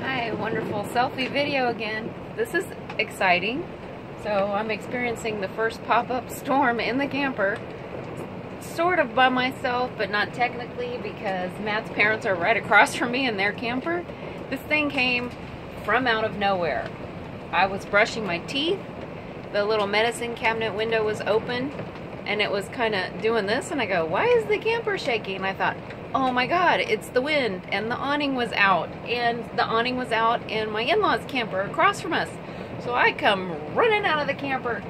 Hi, wonderful selfie video again. This is exciting. So I'm experiencing the first pop-up storm in the camper, sort of by myself, but not technically because Matt's parents are right across from me in their camper. This thing came from out of nowhere. I was brushing my teeth, the little medicine cabinet window was open, and it was kind of doing this, and I go, why is the camper shaking? And I thought, oh my God, it's the wind. And the awning was out, and in my in-laws' camper across from us. So I come running out of the camper,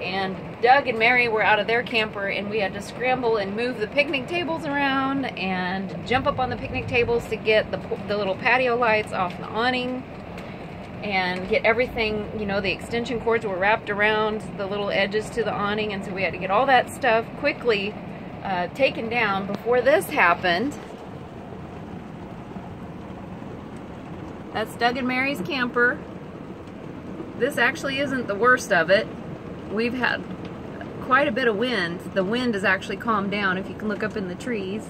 and Doug and Mary were out of their camper, and we had to scramble and move the picnic tables around and jump up on the picnic tables to get the little patio lights off the awning and get everything, you know, the extension cords were wrapped around the little edges to the awning, and so we had to get all that stuff quickly taken down before this happened. That's Doug and Mary's camper. This actually isn't the worst of it. We've had quite a bit of wind. The wind has actually calmed down, if you can look up in the trees.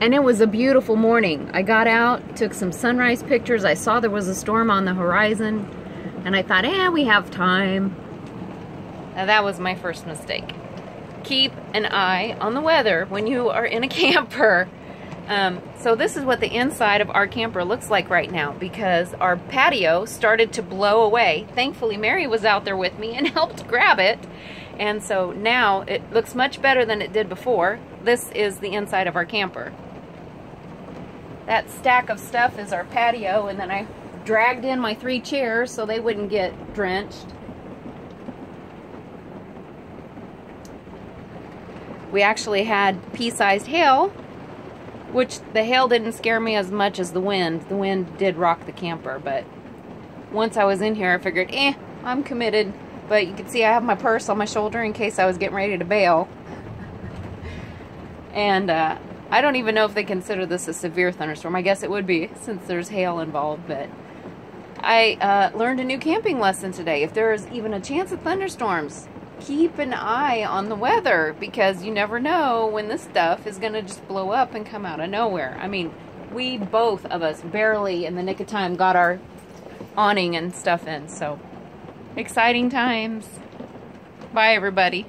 And it was a beautiful morning. I got out, took some sunrise pictures. I saw there was a storm on the horizon, and I thought, we have time. Now that was my first mistake. Keep an eye on the weather when you are in a camper. So this is what the inside of our camper looks like right now, because our patio started to blow away. Thankfully, Mary was out there with me and helped grab it. And so now it looks much better than it did before. This is the inside of our camper. That stack of stuff is our patio, and then I dragged in my 3 chairs so they wouldn't get drenched. We actually had pea-sized hail, which the hail didn't scare me as much as the wind. The wind did rock the camper, but once I was in here, I figured, I'm committed. But you can see I have my purse on my shoulder in case I was getting ready to bail. And I don't even know if they consider this a severe thunderstorm. I guess it would be, since there's hail involved, but I learned a new camping lesson today. If there is even a chance of thunderstorms, keep an eye on the weather, because you never know when this stuff is going to just blow up and come out of nowhere. I mean, we both of us barely in the nick of time got our awning and stuff in. So exciting times. Bye, everybody.